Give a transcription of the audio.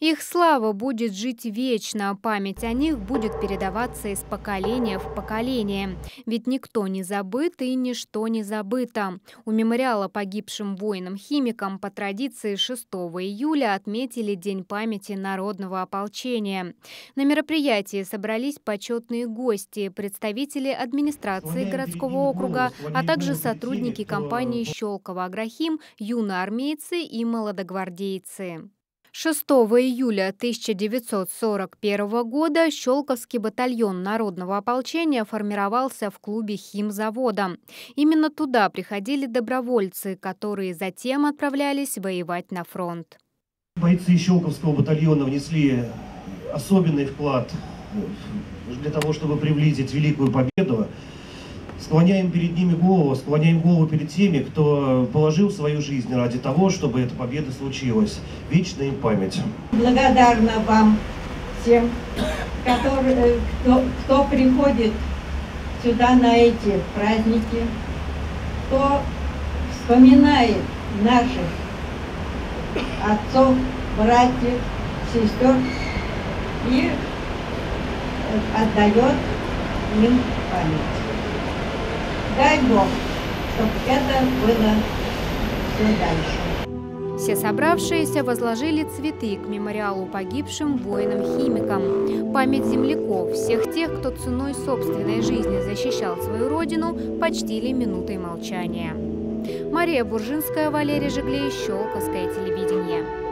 Их слава будет жить вечно, а память о них будет передаваться из поколения в поколение. Ведь никто не забыт и ничто не забыто. У мемориала погибшим воинам-химикам по традиции 6 июля отметили День памяти народного ополчения. На мероприятии собрались почетные гости, представители администрации городского округа, а также сотрудники компании «Щелково-Аграхим», юноармейцы и молодогвардейцы. 6 июля 1941 года Щелковский батальон народного ополчения формировался в клубе химзавода. Именно туда приходили добровольцы, которые затем отправлялись воевать на фронт. Бойцы Щелковского батальона внесли особенный вклад для того, чтобы приблизить великую победу. Склоняем перед ними голову, склоняем голову перед теми, кто положил свою жизнь ради того, чтобы эта победа случилась. Вечная им память. Благодарна вам всем, кто приходит сюда на эти праздники, кто вспоминает наших отцов, братьев, сестер и отдает им память. Дай Бог, чтобы это было все дальше. Все собравшиеся возложили цветы к мемориалу погибшим воинам-химикам. Память земляков, всех тех, кто ценой собственной жизни защищал свою родину, почтили минутой молчания. Мария Буржинская, Валерий Жиглей, Щелковское телевидение.